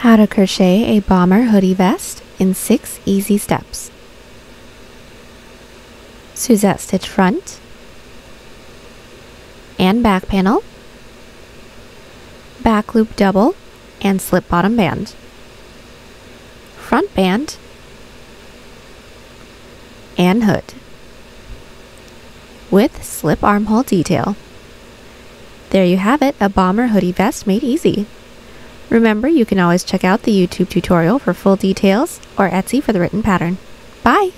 How to crochet a bomber hoodie vest in 6 easy steps. Suzette stitch front and back panel, back loop double and slip bottom band, front band, and hood with slip armhole detail. There you have it, a bomber hoodie vest made easy. Remember, you can always check out the YouTube tutorial for full details or Etsy for the written pattern. Bye!